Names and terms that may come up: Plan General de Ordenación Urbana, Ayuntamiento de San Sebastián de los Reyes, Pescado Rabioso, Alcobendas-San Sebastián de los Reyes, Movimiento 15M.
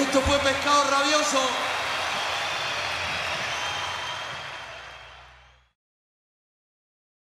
Esto fue Pescado Rabioso.